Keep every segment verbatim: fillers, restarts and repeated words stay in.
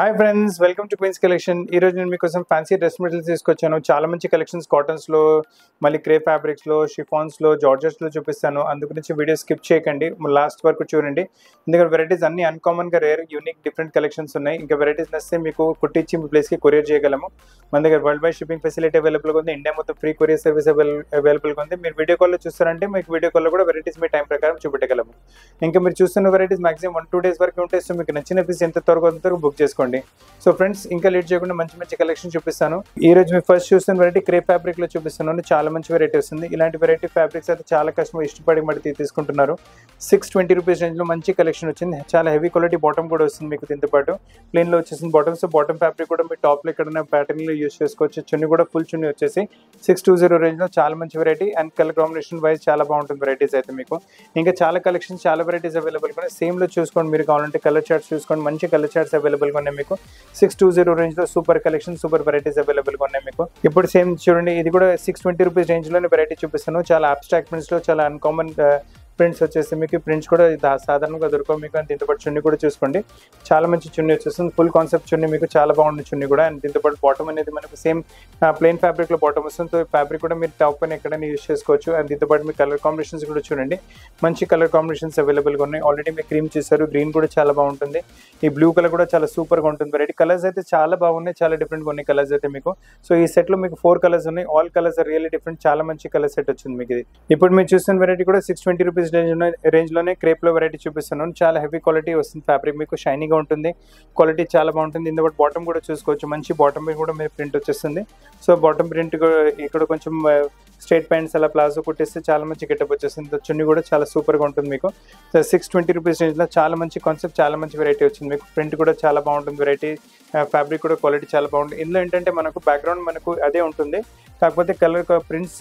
Hi friends, welcome to queens collection. ఈరోజు నేను మీకోసం ఫ్యాన్సీ డ్రెస్ మెటీరియల్స్ తీసుకొచ్చాను. చాలా మంచి కలెక్షన్స్ కాటన్స్లో, మళ్ళీ క్రే ఫ్యాబ్రిక్స్లో, షిఫాన్స్లో, జార్జెట్స్లో చూపిస్తాను. అందు గురించి వీడియో స్కిప్ చేయకండి, లాస్ట్ వరకు చూడండి. ఎందుకంటే వెరైటీస్ అన్ని అన్కామన్గా రేర్, యూనిక్, డిఫరెంట్ కలెక్షన్స్ ఉన్నాయి. ఇంకా వెరైటీస్ నచ్చితే మీకు కుట్టించి మీ ప్లేస్కి కొరియర్ చేయగలము. మన దగ్గర వరల్డ్ వైడ్ షిప్పింగ్ ఫెసిలిటీ అవైలబుల్గా ఉంది. ఇండియా మొత్తం ఫ్రీ కొరియర్ సర్వీస్ అవైలబుల్గా ఉంది. మీరు వీడియో కాల్లో చూస్తారంటే మీకు వీడియో కాల్లో కూడా వెరైటీస్ మీ టైం ప్రకారం చూపెట్టగలము. ఇంకా మీరు చూస్తున్న varieties maximum one two days వరకు ఉంటాయి. సో మీకు నచ్చిన పీస్ ఎంత త్వరగా అంత త్వరగా బుక్ చేసుకోండి. సో ఫ్రెండ్స్, ఇంకా లేట్ చేయకుండా మంచి మంచి కలెక్షన్ చూపిస్తాను. ఈ రోజు మీరు ఫస్ట్ చూస్తున్న వెరైటీ క్రే ఫ్యాబ్రిక్ లో చూపిస్తున్నాను. చాలా మంచి వెరైటీ వస్తుంది. ఇలాంటి వెరైటీ ఫ్యాబ్రిక్స్ అయితే చాలా కస్టమర్ ఇష్టపడి మట్టి తీసుకుంటున్నారు. సిక్స్ ట్వంటీ రూపీస్ రేంజ్ లో మంచి కలెక్షన్ వచ్చింది. చాలా హెవీ క్వాలిటీ బాటమ్ కూడా వస్తుంది. మీకు దీంతో పాటు ప్లేన్ లో వచ్చేసిన బాటమ్. సో బాటమ్ ఫ్యాబ్రిక్ కూడా మీరు టాప్ లో ఎక్కడైనా ప్యాటర్న్ లో యూజ్ చేసుకోవచ్చు. చున్నీ కూడా ఫుల్ చున్నీ వచ్చేసి సిక్స్ టూ జీరో రేంజ్ లో చాలా మంచి variety. And colour combination wise చాలా బాగుంటుంది వెరైటీస్ అయితే మీకు. ఇంకా చాలా కలెక్షన్, చాలా వెరైటీస్ అవైలబుల్ కూడా. సేమ్ లో చూసుకోండి, మీరు కావాలంటే కలర్ చార్ట్స్ చూసుకోండి. మంచి కలర్ చార్ట్స్ అవైలబుల్ ఉన్నాయి మీకు. సిక్స్ టూ జీరో రేంజ్ లో super collection, super varieties available గా ఉన్నాయి మీకు. ఇప్పుడు సేమ్ చూడండి, ఇది కూడా సిక్స్ ట్వంటీ రూపీస్ రేంజ్ లోనే వెరైటీ చూపిస్తాను. చాలా అబ్స్ట్రాక్ట్ ప్రింట్స్ లో, చాలా అన్కామన్ ప్రింట్స్ వచ్చేసి మీకు. ప్రింట్స్ కూడా సాధారణంగా దొరకవు మీకు. అండ్ దీంతోపాటు చున్నీ కూడా చూసుకోండి, చాలా మంచి చున్నీ వచ్చేస్తుంది. ఫుల్ కాన్సెప్ట్ చున్నీ మీకు, చాలా బాగుంది చున్నీ కూడా. అండ్ దీంతోపాటు బాటమ్ అనేది మనకు సేమ్ ప్లెయిన్ ఫ్యాబ్రిక్లో బాటమ్ వస్తుంది. సో ఫ్యాబ్రిక్ కూడా మీరు టాప్ పైన ఎక్కడైనా యూజ్ చేసుకోవచ్చు. అండ్ దీంతోపాటు మీ కలర్ కాంబినేషన్స్ కూడా చూడండి, మంచి కలర్ కాంబినేషన్స్ అవైలబుల్గా ఉన్నాయి. ఆల్రెడీ మీరు క్రీమ్ చూసారు, గ్రీన్ కూడా చాలా బాగుంటుంది. ఈ బ్లూ కలర్ కూడా చాలా సూపర్గా ఉంటుంది. వెరైటీ కలర్స్ అయితే చాలా బాగున్నాయి, చాలా డిఫరెంట్గా ఉన్నాయి కలర్స్ అయితే మీకు. సో ఈ సెట్లో మీకు ఫోర్ కలర్స్ ఉన్నాయి. All colours are really different. చాలా మంచి కలర్ సెట్ వచ్చింది మీకు ఇది. ఇప్పుడు మీరు చూసిన వెరైటీ కూడా సిక్స్ ట్వంటీ రూపీస్ రేంజ్ లోనే క్రేప్ లో వెరైటీ చూపిస్తున్నాను. చాలా హెవీ క్వాలిటీ వస్తుంది. ఫ్యాబ్రిక్ మీకు షైనీగా ఉంటుంది, క్వాలిటీ చాలా బాగుంటుంది. ఇందులో బాటమ్ కూడా చూసుకోవచ్చు, మంచి బాటమ్ కూడా మీరు ప్రింట్ వచ్చేస్తుంది. సో బాటమ్ ప్రింట్ ఇక్కడ కొంచెం స్ట్రైట్ ప్యాంట్స్ అలా ప్లాజో కుట్టేస్తే చాలా మంచి గెటప్ వచ్చేస్తుంది. చున్నీ కూడా చాలా సూపర్గా ఉంటుంది మీకు. సిక్స్ ట్వంటీ రూపీస్ రేంజ్లో చాలా మంచి కాన్సెప్ట్, చాలా మంచి వెరైటీ వచ్చింది మీకు. ప్రింట్ కూడా చాలా బాగుంటుంది వెరైటీ, ఫ్యాబ్రిక్ కూడా క్వాలిటీ చాలా బాగుంటుంది. ఇందులో ఏంటంటే మనకు బ్యాక్గ్రౌండ్ మనకు అదే ఉంటుంది, కాకపోతే కలర్ ప్రింట్స్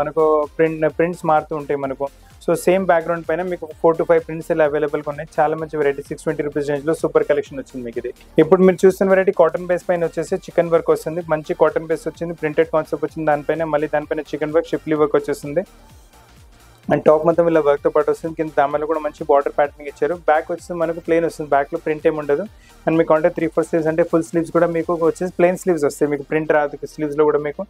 మనకు ప్రింట్ ప్రింట్స్ మారుతూ ఉంటాయి మనకు. సో సేమ్ బ్యాక్గ్రౌండ్ పైన మీకు ఫోర్ టు ఫైవ్ ప్రింట్స్ ఇలా అవైలబుల్గా ఉన్నాయి. చాలా మంచి వెరైటీ సిక్స్ ట్వంటీ రూపీస్ రేంజ్లో సూపర్ కలెక్షన్ వచ్చింది మీకు ఇది. ఇప్పుడు మీరు చూస్తున్న వెరైటీ కాటన్ బేస్ పైన వచ్చేసి చికెన్ వర్క్ వస్తుంది. మంచి కాటన్ బేస్ వచ్చింది, ప్రింటెడ్ కాన్సెప్ట్ వచ్చింది. దానిపైన మళ్ళీ దానిపైన చికెన్ వర్క్, షిప్లీ వర్క్ వచ్చేస్తుంది. అండ్ టాప్ మొత్తం ఇలా వర్క్తో పాటు వస్తుంది. కింద దానిలో కూడా మంచి బార్డర్ ప్యాటర్న్ ఇచ్చారు. బ్యాక్ వచ్చేసి మనకు ప్లెయిన్ వస్తుంది, బ్యాక్లో ప్రింట్ ఏమి ఉండదు. అండ్ మీకు అంటే త్రీ ఫోర్ స్లీవ్స్ అంటే ఫుల్ స్లీవ్స్ కూడా మీకు వచ్చేసి ప్లెయిన్ స్లీవ్స్ వస్తాయి మీకు, ప్రింట్ రాదు స్లీవ్స్లో కూడా మీకు.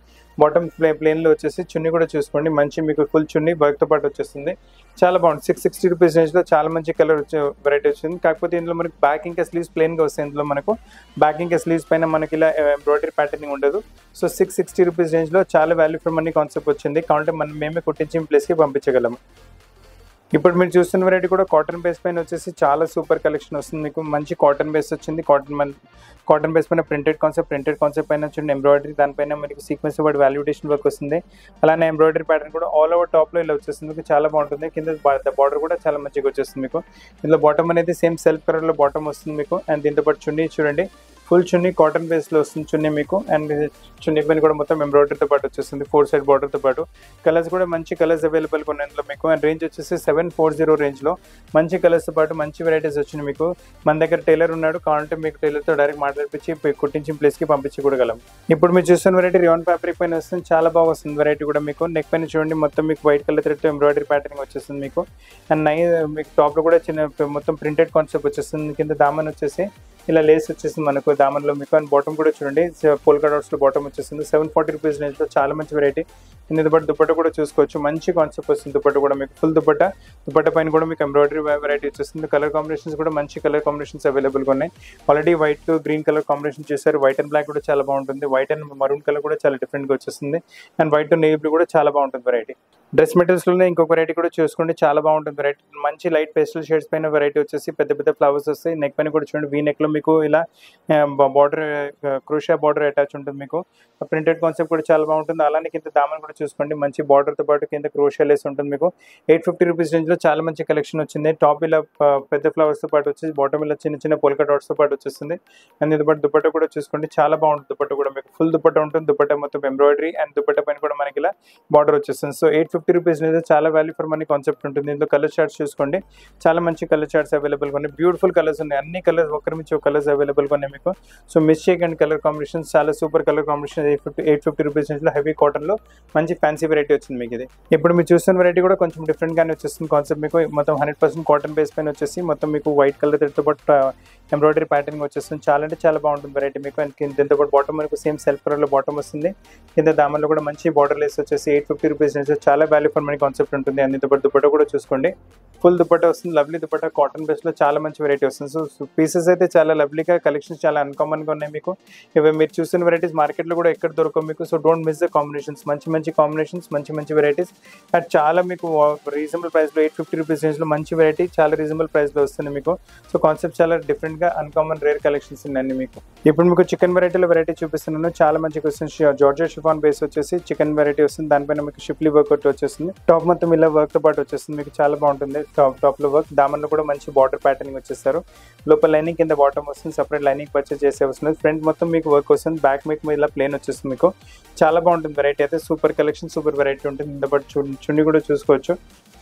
బాటమ్ ప్లే ప్లెయిన్లో వచ్చేసి చున్నీ కూడా చూసుకోండి, మంచి మీకు ఫుల్ చున్నీ వర్క్తో పాటు వచ్చేస్తుంది. చాలా బాగుంది. సిక్స్ సిక్స్టీ రూపీస్ రేంజ్లో చాలా మంచి కలర్ వచ్చే వెరైటీ వచ్చింది. కాకపోతే ఇందులో మనకి బ్యాక్ ఇంకా స్లీవ్స్ ప్లెయిన్గా వస్తాయి. ఇందులో మనకు బ్యాక్ ఇంకా స్లీవ్స్ పైన మనకి ఇలా ఎంబ్రాయిడరీ ప్యాటర్నింగ్ ఉండదు. సో సిక్స్ సిక్స్టీ రూపీస్ రేంజ్లో చాలా వాల్యూ ఫర్ మనీ కాన్సెప్ట్ వచ్చింది. కాబట్టి మనం మేమే కుట్టించి ప్లేస్కి పంపించగలము. ఇప్పుడు మీరు చూస్తున్న వెరైటీ కూడా కాటన్ బేస్ పైన వచ్చేసి చాలా సూపర్ కలెక్షన్ వస్తుంది మీకు. మంచి కాటన్ బేస్ వచ్చింది. కాటన్ కాటన్ బేస్ పైన ప్రింటెడ్ కాన్సెప్ట్, ప్రింటెడ్ కాన్సెప్ట్ పైన వచ్చింది ఎంబ్రాయిడరీ. దానిపైన మీకు సీక్వెన్స్ వాటి వాల్యుయేషన్ వర్క్ వస్తుంది. అలానే ఎంబ్రాయిడరీ ప్యాటర్న్ కూడా ఆల్ ఓవర్ టాప్లో ఇలా వచ్చేస్తుంది మీకు, చాలా బాగుంటుంది. కింద బార్డర్ కూడా చాలా మంచిగా వచ్చేస్తుంది మీకు. ఇందులో బాటమ్ అనేది సేమ్ సెల్ఫ్ కలర్లో బాటమ్ వస్తుంది మీకు. అండ్ దీంతోపాటు చున్నీ చూడండి, ఫుల్ చున్నీ కాటన్ బేస్లో వస్తుంది చున్నీ మీకు. అండ్ చున్నీ పైన కూడా మొత్తం ఎంబ్రాయిడరీతో పాటు వచ్చేస్తుంది, ఫోర్ సైడ్ బార్డర్తో పాటు. కలర్స్ కూడా మంచి కలర్స్ అవైలబుల్గా ఉన్నాయి ఇందులో మీకు. అండ్ రేంజ్ వచ్చేసి సెవెన్ ఫోర్ జీరో రేంజ్లో మంచి కలర్స్తో పాటు మంచి వెరైటీస్ వచ్చినాయి మీకు. మన దగ్గర టైలర్ ఉన్నాడు, కావాలంటే మీకు టైలర్తో డైరెక్ట్ మాట్లాడిపించి కుట్టించిన ప్లేస్కి పంపించకూడగలం. ఇప్పుడు మీరు చూస్తున్న వెరైటీ రియాన్ ఫ్యాబ్రిక్ పైన వస్తుంది. చాలా బాగా వస్తుంది వెరైటీ కూడా మీకు. నెక్ పైన చూడండి, మొత్తం మీకు వైట్ కలర్ థ్రెడ్తో ఎంబ్రాయిడరీ ప్యాటర్నింగ్ వచ్చేస్తుంది మీకు. అండ్ నై మీకు టాప్లో కూడా చిన్న మొత్తం ప్రింటెడ్ కాన్సెప్ట్ వచ్చేస్తుంది. కింద దామన్ వచ్చేసి ఇలా లేస్ వచ్చేసింది మనకు దామన్లో మీకు. అండ్ బాటమ్ కూడా చూడండి, పోల్కా డాట్స్లో బాటమ్ వచ్చేసింది. సెవెన్ ఫార్టీ రూపీస్ రేంజ్లో చాలా మంచి వెరైటీ. ఇందుబాటు దుపట్ట కూడా చూసుకోవచ్చు, మంచి కాన్సెప్ట్ వస్తుంది. దుపట్ట కూడా మీకు ఫుల్ దుపట్ట, దుపట్ట పైన కూడా మీకు ఎంబ్రాయిడరీ వెరైటీ వచ్చేస్తుంది. కలర్ కాంబినేషన్స్ కూడా మంచి కలర్ కాంబినేషన్స్ అవైలబుల్గా ఉన్నాయి. Already white green colour combination చేశారు. వైట్ అండ్ బ్లాక్ కూడా చాలా బాగుంటుంది. వైట్ అండ్ మరూన్ కలర్ కూడా చాలా డిఫరెంట్గా వచ్చేస్తుంది. అండ్ వైట్ నేవీ బ్లూ కూడా చాలా బాగుంటుంది వెరైటీ. డ్రెస్ మెటీరియల్స్లోనే ఇంకొక వెరైటీ కూడా చూసుకోండి, చాలా బాగుంటుంది వెరైటీ. మంచి లైట్ పేస్టల్ షేడ్స్ పైన వెరైటీ వచ్చేసి పెద్ద పెద్ద ఫ్లవర్స్ వస్తాయి. నెక్ పైన కూడా చూడండి, వీ నెక్లో మీకు ఇలా బార్డర్ క్రోషియా బార్డర్ అటాచ్ ఉంటుంది మీకు. ప్రింటెడ్ కాన్సెప్ట్ కూడా చాలా బాగుంటుంది. అలానే కింద దామన్ కూడా చూసుకోండి, మంచి బార్డర్తో పాటు కింద క్రోషియా లేస్ ఉంటుంది మీకు. ఎయిట్ ఫిఫ్టీ రూపీస్ రేంజ్లో చాలా మంచి కలెక్షన్ వచ్చింది. టాప్ ఇలా పెద్ద ఫ్లవర్స్తో పాటు వచ్చేసి బాటమ్ ఇలా చిన్న చిన్న పోల్కా డాట్స్తో పాటు వచ్చేస్తుంది. అండ్ దీంతో పాటు దుపట్టా కూడా చూసుకోండి, చాలా బాగుంటుంది దుపట్టా కూడా మీకు. ఫుల్ దుపట్టా ఉంటుంది, దుపట్టా మొత్తం ఎంబ్రాయిడరీ. అండ్ దుపట్టా పైన కూడా మనకి ఇలా బార్డర్ వచ్చేస్తుంది. సో ఎయిట్ ఫిఫ్టీ రూపీస్ అనేది చాలా వాల్యూ ఫర్ మనీ కాన్సెప్ట్ ఉంటుంది. ఇందులో కలర్ చార్ట్స్ చూసుకోండి, చాలా మంచి కలర్ చార్ట్స్ అవైలబుల్గా ఉన్నాయి. బ్యూటిఫుల్ కలర్స్ ఉన్నాయి, అన్ని కలర్స్ ఒకరి మించి ఒక కలర్స్ అవైలబుల్గా ఉన్నాయి మీకు. సో మిస్ చేయకండి కలర్ కాంబినేషన్స్, చాలా super colour combination. Eight fifty eight fifty rupees నుంచి హెవీ కాటన్లో మంచి ఫ్యాన్సీ వెరైటీ వచ్చింది మీకు ఇది. ఇప్పుడు మీరు చూస్తున్న వెరైటీ కూడా కొంచెం డిఫరెంట్గానే వచ్చేస్తుంది కాన్సెప్ట్ మీకు. మొత్తం హండ్రెడ్ పర్సెంట్ కాటన్ బేస్ పైన వచ్చేసి మొత్తం మీకు వైట్ కలర్ తో పాటు embroidery pattern వచ్చేస్తుంది. చాలా అంటే చాలా బాగుంటుంది వెరైటీ మీకు. అండ్ కింద కూడా బాటమ్ మనకు సేమ్ సెల్ఫ్ కలర్లో బాటమ్ వస్తుంది. కింద దామన్లో కూడా మంచి బార్డర్ లెస్ వచ్చేసి ఎయిట్ ఫిఫ్టీ రూపీస్ నుంచి చాలా వాల్యూ ఫర్ మనీ కాన్సెప్ట్ ఉంటుంది. అండ్ ఇంత పాటు దుపట్టా కూడా చూసుకోండి, ఫుల్ దుపట్టా వస్తుంది. లవ్లీ దుపట్టా కాటన్ బేస్లో చాలా మంచి వెరైటీ వస్తుంది. సో పీసెస్ అయితే చాలా లవ్లీగా, కలెక్షన్స్ చాలా అన్కామన్గా ఉన్నాయి మీకు. ఇవి మీరు చూసిన వెరైటీస్ మార్కెట్లో కూడా ఎక్కడ దొరకవు మీకు. So don't miss the combinations, మంచి మంచి కాంబినేషన్స్, మంచి మంచి వెరైటీస్ అండ్ చాలా మీకు రీజనబుల్ ప్రైస్లో ఎయిట్ ఫిఫ్టీ రూపీస్ రేంజ్లో మంచి వెరైటీ చాలా రీజనబుల్ ప్రైస్లో వస్తుంది మీకు. సో కాన్సెప్ట్ చాలా డిఫరెంట్గా అన్కామన్ రేర్ కలెక్షన్స్ ఉన్నాయి మీకు. ఇప్పుడు మీకు చికెన్ వెరైటీలో వెరైటీ చూపిస్తున్నాను. చాలా మంచి క్వశ్చన్స్. జార్జియా షిఫాన్ బేస్ వచ్చేసి చికెన్ వెరైటీ వస్తుంది. దానిపైన మీకు షిప్లీ వర్క్ ఒకటి వచ్చేస్తుంది. టాప్ మొత్తం ఇలా వర్క్తో పాటు వచ్చేస్తుంది మీకు. చాలా బాగుంటుంది టాప్ టాప్లో వర్క్. దామన్లో కూడా మంచి బార్డర్ ప్యాటర్నింగ్ వచ్చేస్తారు. లోపల లైనింగ్, కింద బాటమ్ వస్తుంది. సపరేట్ లైనింగ్ పర్చేస్ చేసే వస్తుంది. ఫ్రంట్ మొత్తం మీకు వర్క్ వస్తుంది. బ్యాక్ మీకు ఇలా ప్లేన్ వచ్చేస్తుంది మీకు. చాలా బాగుంటుంది వెరైటీ అయితే. సూపర్ కలెక్షన్, సూపర్ వెరైటీ ఉంటుంది. ఇంత పాటు చున్నీ కూడా చూసుకోవచ్చు.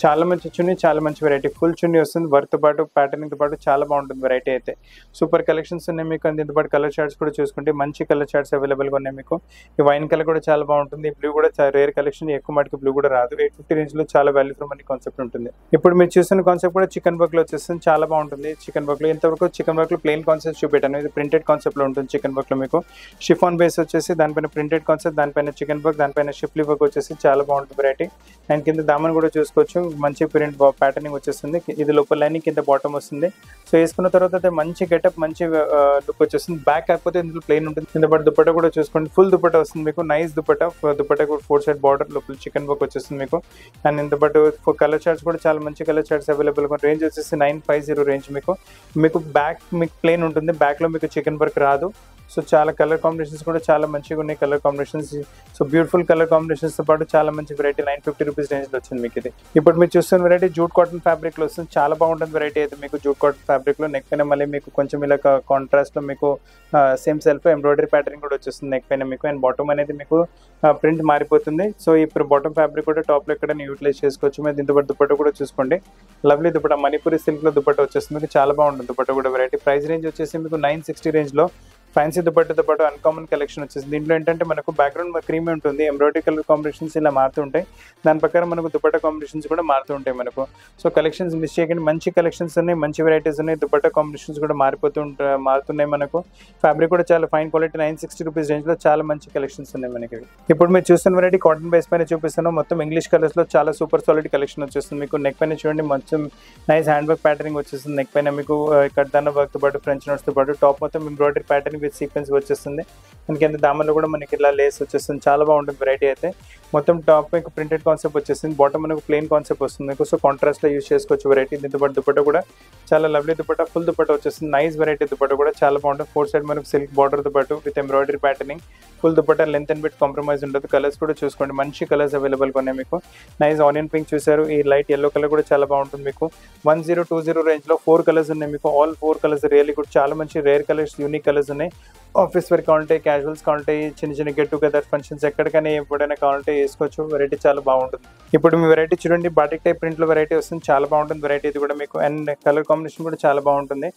చాలా మంచి చున్నీ, చాలా మంచి వెరైటీ. ఫుల్ చున్నీ వస్తుంది. వర్క్తో పాటు ప్యాటర్నింగ్తో పాటు చాలా బాగుంటుంది వెరైటీ అయితే. సూపర్ కలెక్షన్స్ ఉన్నాయి మీకు. అండ్ ఇంత పాటు కలర్ చార్ట్స్ కూడా చూసుకుంటే మంచి కలర్ చార్ట్స్ అవైలబుల్గా ఉన్నాయి మీకు. ఈ వైన్ కలర్ కూడా చాలా బాగుంటుంది. బ్లూ కూడా రేర్ కలెక్షన్, ఎక్కువ మటుకు బ్లూ కూడా రాదు. ఎయిట్ ఫిఫ్టీ రేంజ్లో చాలా వాల్యూ ఫర్ మనీ కాన్సెప్ట్ ఉంటుంది. ఇప్పుడు మీరు చూసిన కాన్సెప్ట్ కూడా చికెన్ వర్క్లో వచ్చేస్తుంది. చాలా బాగుంటుంది చికెన్ వర్క్లో. ఇంతవరకు చికెన్ వర్క్లో ప్లెయిన్ కాన్సెప్ట్ చూపెట్టాను. ఇది ప్రింటెడ్ కాన్సెప్ట్లో ఉంటుంది చికెన్ వర్క్లో మీకు. షిఫాన్ బేస్ వచ్చేసి దానిపైన ప్రింటెడ్ కాన్సెప్ట్, దానిపైన చికెన్ వర్క్, దానిపైన షిప్లీ వర్క్ వచ్చేసి చాలా బాగుంటుంది వెరైటీ. అండ్ కింద దామన్ కూడా చూసుకోవచ్చు. మంచి ప్రింట్ ప్యాటర్నింగ్ వచ్చేస్తుంది. ఇది లోపల లైనింగ్, కింద బాటమ్ వస్తుంది. సో వేసుకున్న తర్వాత అయితే మంచి గెటప్, మంచి లుక్ వచ్చేస్తుంది. బ్యాక్ కాకపోతే ఇందులో ప్లెయిన్ ఉంటుంది. కింద పాటు దుపట్టా కూడా చూసుకోండి. ఫుల్ దుపట్టా వస్తుంది మీకు. నైస్ దుపట్టా. దుపట్టా కూడా ఫోర్ సైడ్ బార్డర్, లోపల చికెన్ వర్క్ వచ్చేస్తుంది మీకు. అండ్ ఇంత పాటు కలర్ చార్ట్స్ కూడా చాలా మంచి కలర్ చార్ట్స్ అవైలబుల్గా. రేంజ్ వచ్చేసి నైన్ ఫైవ్ జీరో రేంజ్ మీకు. మీకు బ్యాక్ మీకు ప్లెయిన్ ఉంటుంది. బ్యాక్లో మీకు చికెన్ వర్క్ రాదు. సో చాలా కలర్ కాంబినేషన్స్ కూడా చాలా మంచిగా ఉన్నాయి colour combinations. So beautiful colour కాంబినేషన్స్తో పాటు చాలా మంచి వెరైటీ నైన్ ఫిఫ్టీ రూపీస్ రేంజ్లో వచ్చింది మీకు. ఇది ఇప్పుడు మీరు చూస్తున్న వెరైటీ జూట్ కాటన్ ఫ్యాబ్రిక్లో వస్తుంది. చాలా బాగుంటుంది వెరైటీ అయితే మీకు. జూట్ కాటన్ ఫ్యాబ్రిక్లో నెక్ పైన మళ్ళీ మీకు కొంచెం ఇలా కాంట్రాస్ట్లో మీకు సేమ్ సెల్ఫ్ ఎంబ్రాయిడరీ ప్యాటర్న్ కూడా వచ్చేస్తుంది నెక్ పైన మీకు. అండ్ బాటమ్ అనేది మీకు ప్రింట్ మారిపోతుంది. సో ఇప్పుడు బాటమ్ ఫ్యాబ్రిక్ కూడా టాప్లో ఎక్కడైనా యూటిలైజ్ చేసుకోవచ్చు మీరు. దీంతో పాటు దుపట్టా కూడా చూసుకోండి. లవ్లీ దుపట్టా, మణిపూరి సిల్క్లో దుపట్టా వచ్చేస్తుంది మీకు. చాలా బాగుంటుంది దుపట్టా కూడా వెరైటీ. ప్రైస్ రేంజ్ వచ్చేసి మీకు నైన్ సిక్స్టీ రేంజ్లో ఫ్యాన్సీ దుపట్టతో పాటు అన్కామన్ కలెక్షన్ వచ్చేసింది. దీంట్లో ఏంటంటే మనకు బ్యాక్గ్రౌండ్ క్రీమ్ ఉంటుంది. ఎంబ్రాయిడరీ కలర్ కాంబినేషన్స్ ఇలా మారుతుంటాయి. దాని ప్రకారం మనకు దుపట్టా కాంబినేషన్స్ కూడా మారుతుంటాయి మనకు. సో కలెక్షన్స్ మిస్ చేయకండి. మంచి కలెక్షన్స్ ఉన్నాయి, మంచి వెరైటీస్ ఉన్నాయి. దుపట్టా కాంబినేషన్స్ కూడా మారిపోతూ ఉంటాయి, మారుతున్నాయి మనకు. ఫ్యాబ్రిక్ కూడా చాలా fine quality. Nine sixty rupees రేంజ్లో చాలా మంచి కలెక్షన్స్ ఉన్నాయి మనకి. ఇప్పుడు మీరు చూస్తున్న వెరైటీ కాటన్ బేస్ పైన చూపిస్తున్నాం. మొత్తం ఇంగ్లీష్ కలర్స్లో చాలా సూపర్ సాలిడ్ కలెక్షన్ వచ్చేస్తుంది మీకు. నెక్ పైన చూడండి, మొత్తం నైస్ హ్యాండ్ వర్క్ ప్యాటర్నింగ్ వచ్చేస్తుంది. నెక్ పైన మీకు కట్దాన వర్క్తో పాటు, ఫ్రెంచ్ నోట్స్తో పాటు టాప్ మొత్తం ఎంబ్రాయిడరీ ప్యాటర్న్ విత్ సీక్వెన్స్ వచ్చేస్తుంది. మనకి ఎంత దామన్లో కూడా మనకి ఇలా లేస్ వచ్చేస్తుంది. చాలా బాగుంటుంది వెరైటీ అయితే. మొత్తం టాప్ మీకు ప్రింటెడ్ కాన్సెప్ట్ వచ్చేసింది. బాటమ్ మనకు ప్లెయిన్ కాన్సెప్ట్ వస్తుంది మీకు. సో కాంట్రాస్ట్లో యూజ్ చేసుకోవచ్చు వెరైటీ. దీంతో పాటు దుపట్టా కూడా చాలా లవ్లీ దుపట్టా, ఫుల్ దుపట్టా వచ్చేస్తుంది. నైస్ వెరైటీ దుపట్టా కూడా చాలా బాగుంటుంది. ఫోర్ సైడ్ మనకు సిల్క్ బార్డర్తో పాటు with embroidery patterning, full dupatta. Length and bit compromise ఉండదు. కలర్స్ కూడా చూసుకోండి, మంచి కలర్స్ అవైలబుల్గా ఉన్నాయి మీకు. నైస్ ఆనియన్ పింక్ చూసారు. ఈ లైట్ ఎల్లో కలర్ కూడా చాలా బాగుంటుంది మీకు. వన్ జీరో టూ జీరో రేంజ్లో ఫోర్ కలర్స్ ఉన్నాయి మీకు. ఆల్ ఫోర్ కలర్స్ రియల్లీ కూడా చాలా మంచి రేర్ కలర్స్, యూనిక్ కలర్స్ ఉన్నాయి. ఆఫీస్ వేర్ కావాలంటే, క్యాజువల్స్ కావాలంటే, చిన్న చిన్న గెట్ టుగెదర్ ఫంక్షన్స్ ఎక్కడికైనా ఎప్పుడైనా కావాలంటే వేసుకోవచ్చు. వెరైటీ చాలా బాగుంటుంది. ఇప్పుడు మీ వెరైటీ చూడండి. బాటిక్ టైప్ ప్రింట్లో వెరైటీ వస్తుంది. చాలా బాగుంటుంది వెరైటీ ఇది కూడా మీకు. అండ్ కలర్ కాంబినేషన్ కూడా చాలా బాగుంటుంది.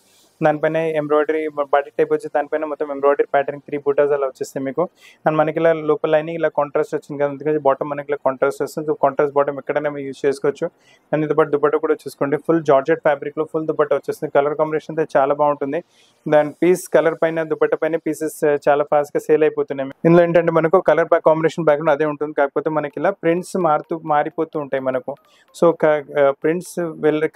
దానిపైన ఎంబ్రాయిడరీ బాటిక్ టైప్ వచ్చి దానిపైన మొత్తం ఎంబ్రాయిడరీ ప్యాటర్న్ త్రీ బూటాస్ అలా వచ్చేస్తాయి మీకు. అండ్ మనకి ఇలా లోపల లైనింగ్ ఇలా కాంట్రాస్ట్ వచ్చింది కదా, అందుకని బాటమ్ మనకి ఇలా కాంట్రాస్ట్ వస్తుంది. సో కాంట్రాస్ట్ బాటమ్ ఎక్కడైనా మీరు యూజ్ చేసుకోవచ్చు. అండ్ ఇంత పాటు దుపట్టా కూడా చూసుకోండి. ఫుల్ జార్జెట్ ఫ్యాబ్రిక్లో ఫుల్ దుపట్టా వచ్చేస్తుంది. కలర్ కాంబినేషన్ అయితే చాలా బాగుంటుంది. దాని పీస్ కలర్ పైన, దుపట్టా పైన పీసెస్ చాలా ఫాస్ట్గా సేల్ అయిపోతున్నాయి. ఇందులో ఏంటంటే మనకు కలర్ కాంబినేషన్ బ్యాక్గ్రౌండ్ అదే ఉంటుంది. కాకపోతే మనకి ఇలా ప్రింట్స్ మారుతూ మారిపోతూ ఉంటాయి మనకు. సో ప్రింట్స్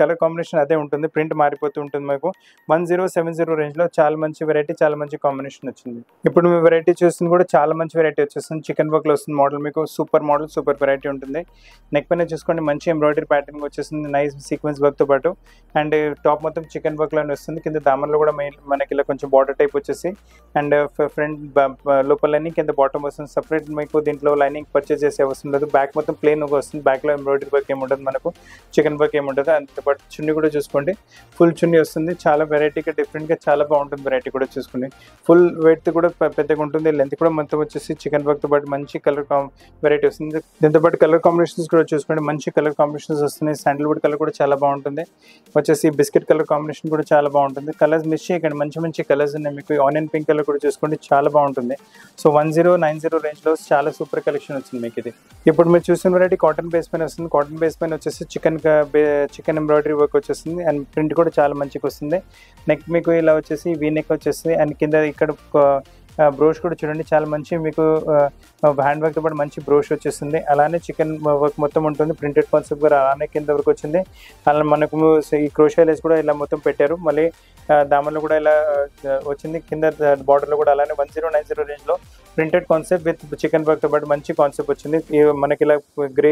కలర్ కాంబినేషన్ అదే ఉంటుంది, ప్రింట్ మారిపోతూ ఉంటుంది మనకు. వన్ జీరో సెవెన్ జీరో రేంజ్లో చాలా మంచి వెరైటీ, చాలా మంచి కాంబినేషన్ వచ్చింది. ఇప్పుడు మీ వెరైటీ చూస్తుంది కూడా చాలా మంచి వెరైటీ వచ్చేస్తుంది. చికెన్ వర్క్లో వస్తుంది మోడల్ మీకు. సూపర్ మోడల్, సూపర్ వెరైటీ ఉంటుంది. నెక్ పైన చూసుకోండి, మంచి ఎంబ్రాయిడరీ ప్యాటర్న్ వచ్చేస్తుంది. నైస్ సీక్వెన్స్ వర్క్తో పాటు. అండ్ టాప్ మొత్తం చికెన్ వర్క్లోనే వస్తుంది. కింద దామన్లో కూడా మనకి ఇలా కొంచెం బార్డర్ టైప్ వచ్చేసి అండ్ ఫ్రంట్ లోపల లైనింగ్, కింద బాటమ్ వస్తుంది. సపరేట్ మీకు దీంట్లో లైనింగ్ పర్చేస్ చేసే అవసరం లేదు. బ్యాక్ మొత్తం ప్లేన్ వస్తుంది. బ్యాక్లో ఎంబ్రాయిడరీ వర్క్ ఏముంటుంది మనకు, చికెన్ వర్క్ ఏముంటుంది. అంత పాటు చున్నీ కూడా చూసుకోండి, ఫుల్ చున్నీ వస్తుంది. చాలా వెరైటీగా డిఫరెంట్గా చాలా బాగుంటుంది వెరైటీ కూడా చూసుకుని. ఫుల్ వెయిట్ కూడా పెద్దగా ఉంటుంది. లెంత్ కూడా మొత్తం వచ్చేసి చికెన్ వర్క్తో పాటు మంచి కలర్ వెరైటీ వస్తుంది. దీంతో పాటు కలర్ కాంబినేషన్స్ కూడా చూసుకోండి, మంచి కలర్ కాంబినేషన్స్ వస్తున్నాయి. శాండల్వుడ్ కలర్ కూడా చాలా బాగుంటుంది. వచ్చేసి బిస్కెట్ కలర్ కాంబినేషన్ కూడా చాలా బాగుంటుంది. కలర్స్ మిస్ చేయకండి, మంచి మంచి కలర్స్ ఉన్నాయి మీకు. ఆనియన్ పింక్ కలర్ కూడా చూసుకోండి, చాలా బాగుంటుంది. So one zero nine zero రేంజ్లో చాలా సూపర్ కలెక్షన్ వచ్చింది మీకు ఇది. ఇప్పుడు మీరు చూసిన వెరైటీ కాటన్ బేస్ పైన వస్తుంది. కాటన్ బేస్ పైన వచ్చేసి చికెన్ చికెన్ ఎంబ్రాయిడరీ వర్క్ వచ్చేస్తుంది. అండ్ ప్రింట్ కూడా చాలా మంచిగా వస్తుంది. నెక్ మీకు ఇలా వచ్చేసి వి నెక్ వచ్చేసి అండ్ కింద ఇక్కడ బ్రోష్ కూడా చూడండి చాలా మంచి మీకు హ్యాండ్ వర్క్ తో పాటు మంచి బ్రోష్ వచ్చేస్తుంది. అలానే చికెన్ వర్క్ మొత్తం ఉంటుంది, ప్రింటెడ్ కాన్సెప్ట్ కూడా అలానే కింద వరకు వచ్చింది. అలా మనకు ఈ క్రోషియా లేస్ కూడా ఇలా మొత్తం పెట్టారు. మళ్ళీ దామన్లో కూడా ఇలా వచ్చింది, కింద బార్డర్లో కూడా అలానే వన్ జీరో నైన్ జీరో రేంజ్లో ప్రింటెడ్ కాన్సెప్ట్ విత్ చికెన్ వర్క్తో పాటు మంచి కాన్సెప్ట్ వచ్చింది. మనకి ఇలా గ్రే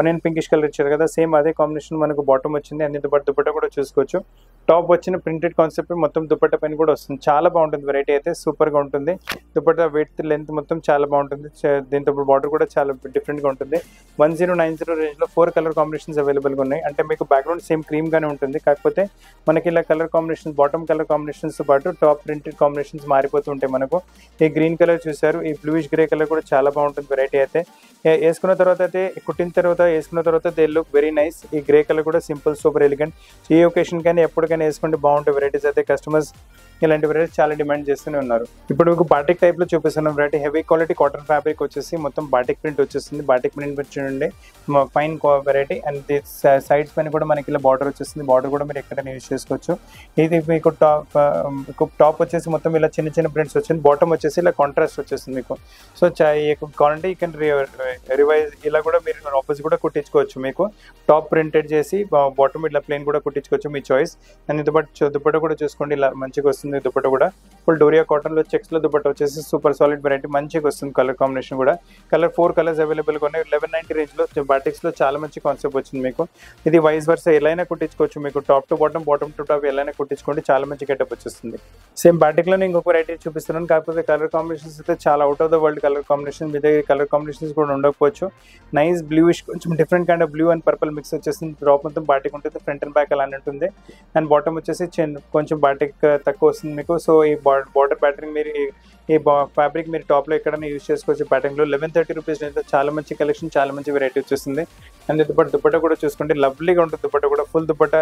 ఆనియన్ పింకిష్ కలర్ ఇచ్చారు కదా, సేమ్ అదే కాంబినేషన్ మనకు బాటమ్ వచ్చింది. అన్నింటితో పాటు దుపట్టా కూడా చూసుకోవచ్చు. టాప్ వచ్చిన ప్రింటెడ్ కాన్సెప్ట్ మొత్తం దుపట్టా పైన కూడా వస్తుంది. చాలా బాగుంటుంది, వెరైటీ అయితే సూపర్గా ఉంటుంది. దుపట్టా విడ్త్ లెంత్ మొత్తం చాలా బాగుంటుంది. దీంతో బార్డర్ కూడా చాలా డిఫరెంట్గా ఉంటుంది. వన్ జీరో నైన్ జీరో రేంజ్లో ఫోర్ కలర్ కాంబినేషన్స్ అవైలబుల్గా ఉన్నాయి. అంటే మీకు బ్యాక్గ్రౌండ్ సేమ్ క్రీమ్గానే ఉంటుంది, కాకపోతే మనకి ఇలా కలర్ కాంబినేషన్స్ బాటమ్ కలర్ కాంబినేషన్స్తో పాటు టాప్ ప్రింటెడ్ కాంబినేషన్స్ మారిపోతూ ఉంటాయి. మనకు ఈ గ్రీన్ కలర్ చూసారు, ఈ బ్లూయిష్ గ్రే కలర్ కూడా చాలా బాగుంటుంది. వెరైటీ అయితే వేసుకున్న తర్వాత అయితే కుట్టిన తర్వాత వేసుకున్న తర్వాత దే లుక్ వెరీ నైస్. ఈ గ్రే కలర్ కూడా సింపుల్ సూపర్ ఎలిగెంట్. ఈ ఒకేషన్ కానీ ఎప్పటికైనా వేసుకుంటే బాగుంటాయి. వెరైటీస్ అయితే కస్టమర్స్ ఇలాంటి వెరైటీస్ చాలా డిమాండ్ చేస్తూనే ఉన్నారు. ఇప్పుడు మీకు బాటిక్ టైప్లో చూపిస్తున్నాం variety. Heavy quality cotton fabric వచ్చేసి మొత్తం బాటిక్ ప్రింట్ వచ్చేస్తుంది. బాటిక్ ప్రింట్ చూడండి ఫైన్ వెరైటీ. అండ్ సైడ్స్ పైన కూడా మనకి ఇలా బార్డర్ వచ్చేస్తుంది. బార్డర్ కూడా మీరు ఎక్కడైనా యూజ్ చేసుకోవచ్చు. ఇది మీకు టాప్ టాప్ వచ్చేసి మొత్తం ఇలా చిన్న చిన్న ప్రింట్స్ వచ్చింది. బాటమ్ వచ్చేసి ఇలా కాంట్రాస్ట్ వచ్చేస్తుంది మీకు. సో కావాలంటే ఈ కెన్ రివైజ్ ఇలా కూడా మీరు ఆపోజిట్ కూడా కుట్టించుకోవచ్చు. మీకు టాప్ ప్రింటెడ్ చేసి బాటమ్ ఇట్లా ప్లేన్ కూడా కుట్టించుకోవచ్చు, మీ చాయిస్. అండ్ దుపట్టా దుపట్టా కూడా చూసుకోండి, ఇలా మంచిగా వస్తుంది. దుపట్టా కూడా ఫుల్ డోరియా కాటన్ లో చెక్స్ లో దుపట్టా వచ్చేసి సూపర్ సాలిడ్ వెరైటీ, మంచిగా వస్తుంది. కలర్ కాంబినేషన్ కూడా కలర్ ఫోర్ కలర్స్ అవైలబుల్ గా ఉన్నాయి. లెవెన్ నైన్టీ రేంజ్ లో బాటిక్స్ లో చాలా మంచి కాన్సెప్ట్ వచ్చింది మీకు. ఇది వైస్ వర్సా ఎలానే కుట్టించుకోవచ్చు. మీకు top to bottom, bottom to top ఎలానే కుట్టించుకోండి, చాలా మంచి గెటప్ వచ్చేస్తుంది. సేమ్ బాటిక్ లోనే ఇంకొక వెరైటీ చూపిస్తున్నాను, కాకపోతే కలర్ కాంబినేషన్స్ అయితే చాలా out of the world colour combination. మీ దగ్గర కలర్ కాంబినేషన్స్ కూడా ఉండకపోవచ్చు. నైస్ బ్లూయిష్ కొంచెం different kind of blue and purple mix వచ్చేసింది. టాప్ మొత్తం బాటిక్ ఉంటుంది, ఫ్రంట్ అండ్ బ్యాక్ అలానే ఉంటుంది. అండ్ బాటమ్ వచ్చేసి కొంచెం బాటిక్ తక్కువ వస్తుంది మీకు. సో ఈ బార్డర్ ప్యాటర్న్ మీరు ఈ ఫ్యాబ్రిక్ మీరు టాప్లో ఎక్కడైనా యూజ్ చేసుకోవచ్చు. ప్యాటర్న్లో లెవెన్ థర్టీ రూపీస్ అయితే చాలా మంచి కలెక్షన్, చాలా మంచి వెరైటీ వచ్చేసింది. అండ్ దుపట్టా దుపట్టా కూడా చూసుకుంటే లవ్లీగా ఉంటుంది. దుపట్టా కూడా ఫుల్ దుపట్టా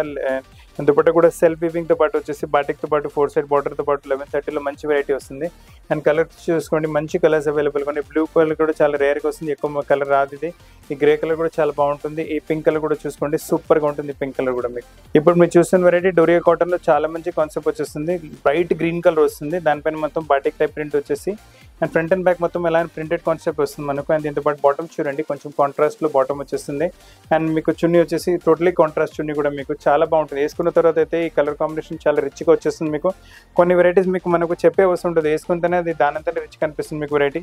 దుపట్టా కూడా సెల్ఫ్ వీవింగ్తో పాటు వచ్చేసి బాటిక్తో పాటు ఫోర్ సైడ్ బార్డర్తో పాటు లెవెన్ థర్టీలో మంచి వెరైటీ వస్తుంది. అండ్ కలర్స్ చూసుకోండి, మంచి కలర్స్ అవైలబుల్గా ఉన్నాయి. బ్లూ కలర్ కూడా చాలా రేర్గా వస్తుంది, ఎక్కువ కలర్ రాదు ఇది. ఈ గ్రే కలర్ కూడా చాలా బాగుంటుంది. ఈ పింక్ కలర్ కూడా చూసుకోండి, సూపర్గా ఉంటుంది పింక్ కలర్ కూడా మీకు. ఇప్పుడు మీరు చూస్తున్న వెరైటీ డోరియా కాటన్లో చాలా మంచి కాన్సెప్ట్ వచ్చేస్తుంది. బ్రైట్ గ్రీన్ కలర్ వస్తుంది, దానిపైన మొత్తం బాటిక్ టైప్ ప్రింట్ వచ్చేసి అండ్ ఫ్రంట్ అండ్ బ్యాక్ మొత్తం ఎలా ప్రింటెడ్ కాన్సెప్ట్ వస్తుంది మనకు. అండ్ దీంతో పాటు బాటమ్ చూడండి, కొంచెం కాంట్రాస్ట్లో బాటమ్ వచ్చేస్తుంది. అండ్ మీకు చున్నీ వచ్చేసి టోటలీ కాంట్రాస్ట్ చున్నీ కూడా మీకు చాలా బాగుంటుంది. వేసుకున్న తర్వాత అయితే ఈ కలర్ కాంబినేషన్ చాలా రిచ్గా వచ్చేస్తుంది మీకు. కొన్ని వెరైటీస్ మీకు మనకు చెప్పే అవసరం ఉంటుంది, వేసుకుంటేనే అది దానంతా రిచ్ కనిపిస్తుంది మీకు. వెరైటీ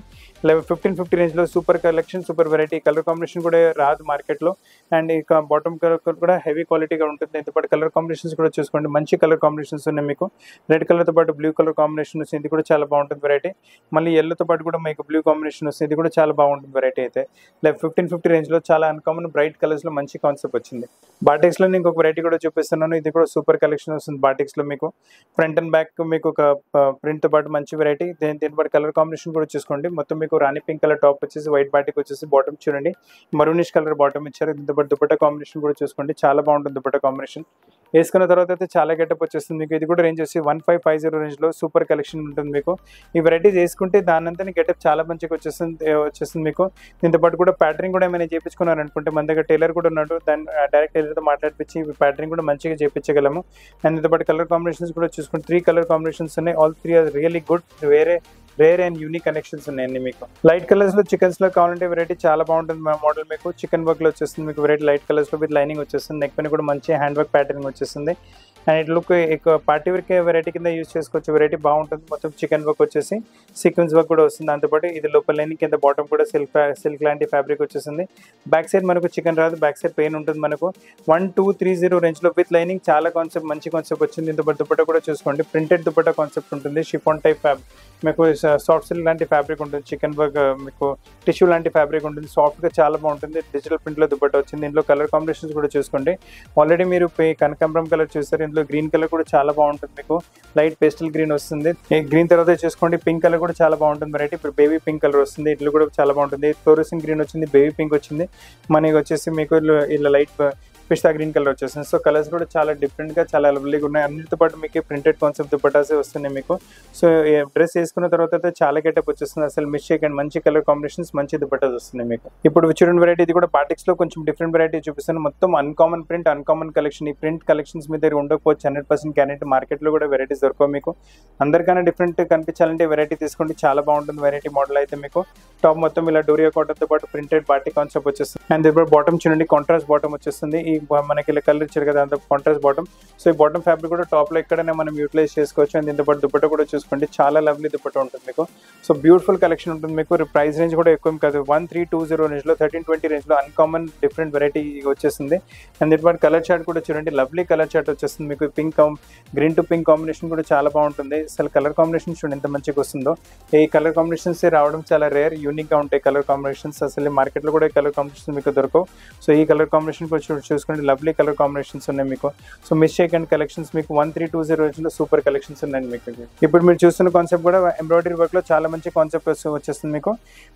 ఫిఫ్టీన్ ఫిఫ్టీ రేంజ్లో super collection, super variety. Colour combination కూడా రాదు మార్కెట్లో. అండ్ ఈ బాటమ్ కలర్ కూడా హెవీ క్వాలిటీగా ఉంటుంది. దీంతో పాటు కలర్ కాంబినేషన్స్ కూడా చూసుకోండి, మంచి కలర్ కాంబినేషన్స్ ఉన్నాయి మీకు. రెడ్ కలర్తో పాటు బ్లూ కలర్ కాంబినేషన్ వచ్చింది, కూడా చాలా బాగుంటుంది వెరైటీ. మళ్ళీ ఎల్లోతో పాటు కూడా మీకు బ్లూ కాంబినేషన్ వస్తుంది, ఇది కూడా చాలా బాగుంటుంది వెరైటీ అయితే. లైక్ ఫిఫ్టీన్ ఫిఫ్టీ రేంజ్లో చాలా అన్కామన్ బ్రైట్ కలర్స్లో మంచి కాన్సెప్ట్ వచ్చింది. బాటిక్స్లో నేను ఇంకొక వెరైటీ కూడా చూపిస్తున్నాను, ఇది కూడా సూపర్ కలెక్షన్ వస్తుంది. బాటిక్స్లో మీకు ఫ్రంట్ అండ్ బ్యాక్ మీకు ఒక ప్రింట్తో పాటు మంచి వెరైటీ. దీని దీని పాటు కలర్ కాంబినేషన్ కూడా చూసుకోండి. మొత్తం మీకు రాణి పింక్ కలర్ టాప్ వచ్చేసి, వైట్ బాటిక్ వచ్చేసి, బాటమ్ చూడండి మరూనిష్ కలర్ బాటమ్ ఇచ్చారు. దీంతో పాటు దుపట్టా కాంబినేషన్ కూడా చూసుకోండి, చాలా బాగుంటుంది దుపట్టా కాంబినేషన్. వేసుకున్న తర్వాత అయితే చాలా గెటప్ వచ్చేస్తుంది మీకు. ఇది కూడా రేంజ్ వచ్చి వన్ ఫైవ్ ఫైవ్ జీరో రేంజ్లో సూపర్ కలెక్షన్ ఉంటుంది మీకు. ఈ వెరైటీస్ వేసుకుంటే దానంతా గెటప్ చాలా మంచిగా వచ్చేస్తుంది వచ్చేస్తుంది మీకు. దీంతో పాటు కూడా ప్యాటర్న్ కూడా ఏమైనా చేయించుకున్నారు అనుకుంటే మన దగ్గర టైలర్ కూడా ఉన్నాడు, దాని డైరెక్ట్ టైలర్తో మాట్లాడిపించి ప్యాటర్న్ కూడా మంచిగా చేయించగలము. అండ్ దీంతో పాటు కలర్ కాంబినేషన్స్ కూడా చూసుకుంటే త్రీ కలర్ కాంబినేషన్స్ ఉన్నాయి. All three are really good, వేరే రేర్ అండ్ యూనిక్ కలెక్షన్స్ ఉన్నాయండి మీకు. లైట్ కలర్స్లో చికెన్స్లో కావాలంటే వెరైటీ చాలా బాగుంటుంది. మా మోడల్ మీకు చికెన్ వర్క్లో వచ్చేస్తుంది మీకు వెరైటీ. లైట్ కలర్స్లో విత్ లైనింగ్ వచ్చేస్తుంది. నెక్ పైన కూడా మంచి హ్యాండ్ వర్క్ ప్యాటర్న్ వచ్చేస్తుంది. అండ్ ఇట్ లుక్ ఎక్కువ పార్టీ వర్క్ వెరైటీ కింద యూజ్ చేసుకోవచ్చు. వెరైటీ బాగుంటుంది. మొత్తం చికెన్ వర్క్ వచ్చేసి సీక్వెన్స్ వర్క్ కూడా వస్తుంది. దాంతోపాటు ఇది లోపల లైనింగ్, కింద బాటమ్ కూడా సిల్క్ సిల్క్ లాంటి ఫ్యాబ్రిక్ వచ్చేసింది. బ్యాక్ సైడ్ మనకు చికెన్ రాదు, బ్యాక్ సైడ్ పెయిన్ ఉంటుంది మనకు. వన్ టూ త్రీ జీరో రేంజ్లో విత్ లైనింగ్ చాలా కాన్సెప్ట్, మంచి కాన్సెప్ట్ వచ్చింది. దీంతోపాటు దుపట్టా కూడా చూసుకోండి, ప్రింటెడ్ దుపట్టా కాన్సెప్ట్ ఉంటుంది. షిఫాన్ టైప్ ఫ్యాబ్ మీకు సాఫ్ట్ సిల్క్ లాంటి ఫ్యాబ్రిక్ ఉంటుంది. చికెన్ వర్క్ మీకు టిష్యూ లాంటి ఫ్యాబ్రిక్ ఉంటుంది, సాఫ్ట్గా చాలా బాగుంటుంది. డిజిటల్ ప్రింట్లో దుపట్టా వచ్చింది. దీంట్లో కలర్ కాంబినేషన్స్ కూడా చూసుకోండి. ఆల్రెడీ మీరు కనకాంబరం కలర్ చూసారు, ఇందులో గ్రీన్ కలర్ కూడా చాలా బాగుంటుంది మీకు. లైట్ పేస్టల్ గ్రీన్ వస్తుంది. గ్రీన్ తర్వాత చూసుకోండి పింక్ కలర్ కూడా చాలా బాగుంటుంది వెరైటీ. ఇప్పుడు బేబీ పింక్ కలర్ వస్తుంది, ఇట్లా కూడా చాలా బాగుంటుంది. ఫ్లోరోసిన్ గ్రీన్ వచ్చింది, బేబీ పింక్ వచ్చింది. మనకి వచ్చేసి మీకు ఇలా లైట్ पिस्ता ग्रीन कलर వచ్చేసింది సో కలర్స్ కూడా చాలా డిఫరెంట్ గా చాలా అవైలబుల్ గా ఉన్నాయి అన్నిటితో పాటు మీకు ప్రింటెడ్ కాన్సెప్ట్ దుపట్టాస్ వస్తున్నాయి మీకు సో ఈ డ్రెస్ వేసుకున్న తర్వాత అయితే చాలా గెటప్ వచ్చేస్తుంది అసలు మిస్ చేయకండి మంచి కలర్ కాంబినేషన్స్ మంచి దుపట్టాస్ వస్తున్నాయి మీకు ఇప్పుడు విచూరన్ వెరైటీ ఇది కూడా బాటిక్స్ లో కొంచెం డిఫరెంట్ వెరైటీ చూపిస్తాను మొత్తం అన్‌కామన్ ప్రింట్ అన్‌కామన్ కలెక్షన్ ఈ ప్రింట్ కలెక్షన్స్ మీ దగ్గర ఉండకపోవచ్చు hundred percent గ్యారెంటీ మార్కెట్ లో కూడా వెరైటీస్ దొరకవు మీకు అందరికన్నా డిఫరెంట్ కనిపించాలంటే వెరైటీ తీసుకోండి చాలా బాగుంటుంది వెరైటీ మోడల్ అయితే మీకు టాప్ మొత్తం ఇలా డోరియా కాటన్ తో పాటు ప్రింటెడ్ బాటిక్ కాన్సెప్ట్ వచ్చేస్తుంది అండ్ ఇప్పుడు బాటమ్ చూడండి కాంట్రాస్ట్ బాటమ్ వచ్చేస్తుంది మనకి కలర్ ఇచ్చారు కదా అంత కాంట్రాస్ట్ బాటమ్ సో ఈ బాటమ్ ఫ్యాబ్రిక్ కూడా టాప్ లో ఎక్కడనే మనం యూటిలైజ్ చేసుకోవచ్చు అండ్ దీంతో పాటు దుపట్టా కూడా చూసుకోండి చాలా లవ్లీ దుపట్టా ఉంటుంది మీకు సో బ్యూటిఫుల్ కలెక్షన్ ఉంటుంది మీకు ప్రైస్ రేంజ్ కూడా ఎక్కువ కాదు one three two zero range లో థర్టీన్ ట్వంటీ రేంజ్ లో అన్కామన్ డిఫరెంట్ వెరైటీ వచ్చేసింది అండ్ దీంతో పాటు కలర్ చార్ట్ కూడా చూడండి లవ్లీ కలర్ చార్ట్ వచ్చేస్తుంది మీకు pink green to pink combination కూడా చాలా బాగుంటుంది అసలు కలర్ కాంబినేషన్ చూడండి ఎంత మంచిగా వస్తుందో ఈ కలర్ కాంబినేషన్స్ రావడం చాలా రేర్ యూనిక్ గా ఉంటాయి కలర్ కాంబినేషన్స్ అసలు మార్కెట్ లో కూడా కలర్ కాంబినేషన్ మీకు దొరకవు సో ఈ కలర్ కాంబినేషన్ చూసుకోండి లవ్లీ కలర్ కాంబినేషన్స్ ఉన్నాయి మీకు సో మిస్ చేయకండి కలెక్షన్స్ మీకు one three two zero range లో సూపర్ కలెక్షన్స్ ఉన్నాయి మీకు ఇప్పుడు మీరు చూస్తున్న కాన్సెప్ట్ కూడా ఎంబ్రాయిడరీ వర్క్ లో చాలా మంచి కాన్సెప్ట్ వచ్చేస్తుంది మీకు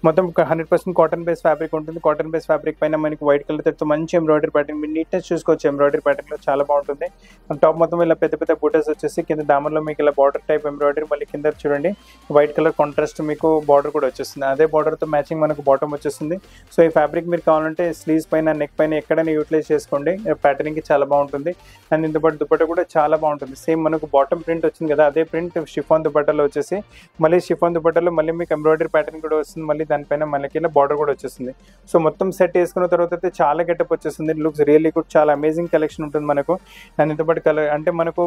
మొత్తం hundred percent cotton base fabric ఉంటుంది కాటన్ బేస్ ఫ్యాబ్రిక్ పైన మనకి వైట్ కలర్ తో మంచి ఎంబ్రాయిడరీ ప్యాటర్న్ మీరు నీట్నెస్ చూసుకోవచ్చు ఎంబ్రాయిడరీ ప్యాటర్న్ లో చాలా బాగుంటుంది టాప్ మొత్తం ఇలా పెద్ద పెద్ద బూటస్ వచ్చేసి కింద దామన్లో మీకు ఇలా బార్డర్ టైప్ ఎంబ్రాయిడరీ మళ్ళీ కింద చూడండి వైట్ కలర్ కాంట్రాస్ట్ మీకు బార్డర్ కూడా వచ్చేస్తుంది అదే బార్డర్ తో మ్యాచింగ్ మనకు బాటమ్ వచ్చేస్తుంది సో ఈ ఫ్యాబ్రిక్ మీరు కావాలంటే స్లీవ్స్ పైన నెక్ పైన ఎక్కడైనా యూటిలైజ్ చేసుకోండి ప్యాటర్నింగ్ కి చాలా బాగుంటుంది అండ్ దీంతో పాటు దుపట్టా కూడా చాలా బాగుంటుంది సేమ్ మనకు బాటమ్ ప్రింట్ వచ్చింది కదా అదే ప్రింట్ షిఫాన్ దుపట్టాలో వచ్చేసి మళ్ళీ షిఫాన్ దుపట్టాలో మళ్ళీ మీకు ఎంబ్రాయిడరీ ప్యాటర్న్ కూడా వస్తుంది మళ్ళీ దానిపైన మనకి ఇలా బార్డర్ కూడా వచ్చేస్తుంది సో మొత్తం సెట్ వేసుకున్న తర్వాత అయితే చాలా గెటప్ వచ్చేస్తుంది లుక్స్ రియల్లీ గుడ్ చాలా అమేజింగ్ కలెక్షన్ ఉంటుంది మనకు అండ్ దీంతో పాటు కలర్ అంటే మనకు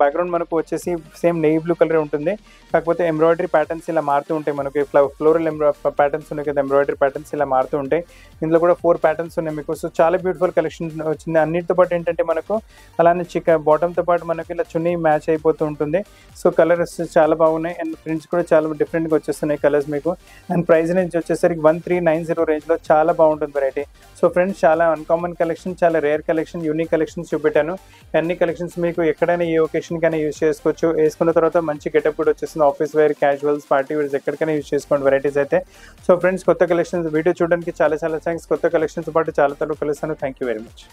బ్యాక్గ్రౌండ్ మనకు వచ్చేసి సేమ్ నేవీ బ్లూ కలర్ ఉంటుంది కాకపోతే ఎంబ్రాయిడరీ ప్యాటర్న్స్ ఇలా మారుతూ ఉంటాయి మనకి ఫ్లోరల్ ఎంబ్రా ప్యాటర్న్స్ ఉన్నాయి కదా ఎంబ్రాయిడరీ ప్యాటర్న్స్ ఇలా మారుతూ ఉంటాయి ఇందులో కూడా ఫోర్ ప్యాటర్న్స్ ఉన్నాయి మీకు సో చాలా బ్యూటిఫుల్ కలెక్షన్ వచ్చింది అన్నిటితో పాటు ఏంటంటే మనకు అలానే చిక బాటంతో పాటు మనకు ఇలా చున్నీ మ్యాచ్ అయిపోతూ ఉంటుంది సో కలర్స్ చాలా బాగున్నాయి అండ్ ప్రింట్స్ కూడా చాలా డిఫరెంట్గా వచ్చేస్తున్నాయి కలర్స్ మీకు అండ్ ప్రైస్ రేంజ్ వచ్చేసరికి వన్ త్రీ నైన్ జీరో రేంజ్లో చాలా బాగుంటుంది వెరైటీ సో ఫ్రెండ్స్ చాలా అన్కామన్ కలెక్షన్ చాలా రేర్ కలెక్షన్ యూనిక్ కలెక్షన్స్ చూపెట్టాను అన్ని కలెక్షన్స్ మీకు ఎక్కడైనా ఏ ఒకేషన్కైనా యూజ్ చేసుకోవచ్చు వేసుకున్న తర్వాత మంచి గెటప్ కూడా వచ్చేస్తుంది office wear casuals party wears ఎక్కడికైనా యూజ్ చేసుకోండి వెరైటీస్ అయితే సో ఫ్రెండ్స్ కొత్త కలెక్షన్స్ వీడియో చూడడానికి చాలా చాలా థ్యాంక్స్ కొత్త కలెక్షన్స్ పాటు చాలా తక్కువ కలుస్తాను థ్యాంక్ యూ వెరీ మచ్.